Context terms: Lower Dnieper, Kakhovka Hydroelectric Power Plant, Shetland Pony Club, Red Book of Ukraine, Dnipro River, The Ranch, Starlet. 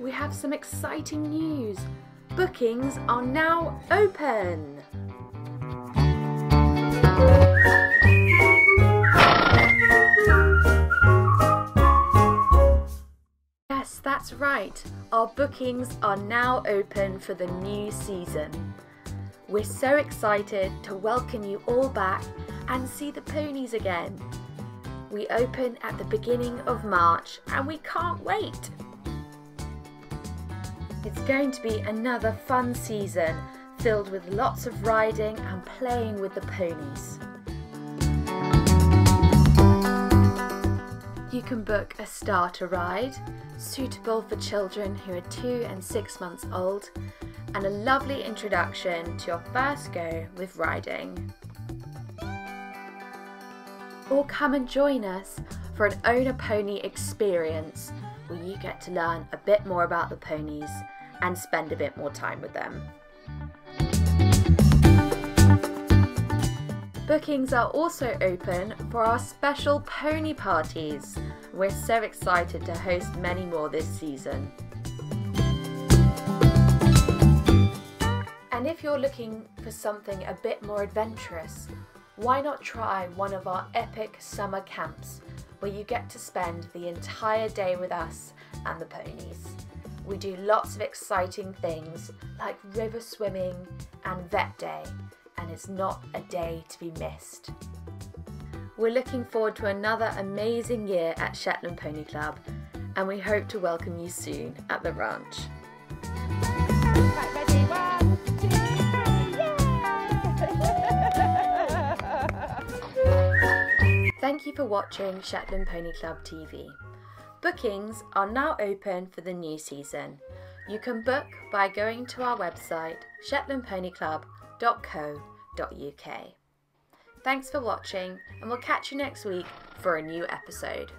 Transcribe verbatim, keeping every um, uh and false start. we have some exciting news. Bookings are now open. Yes, that's right. Our bookings are now open for the new season. We're so excited to welcome you all back and see the ponies again. We open at the beginning of March and we can't wait. It's going to be another fun season filled with lots of riding and playing with the ponies. You can book a starter ride, suitable for children who are two and six months old, and a lovely introduction to your first go with riding. Or come and join us for an owner pony experience where you get to learn a bit more about the ponies and spend a bit more time with them. Bookings are also open for our special pony parties. We're so excited to host many more this season. And if you're looking for something a bit more adventurous, why not try one of our epic summer camps where you get to spend the entire day with us and the ponies. We do lots of exciting things like river swimming and vet day, and it's not a day to be missed. We're looking forward to another amazing year at Shetland Pony Club, and we hope to welcome you soon at the ranch. Thank you for watching Shetland Pony Club T V. Bookings are now open for the new season. You can book by going to our website shetland pony club dot co dot U K. Thanks for watching, and we'll catch you next week for a new episode.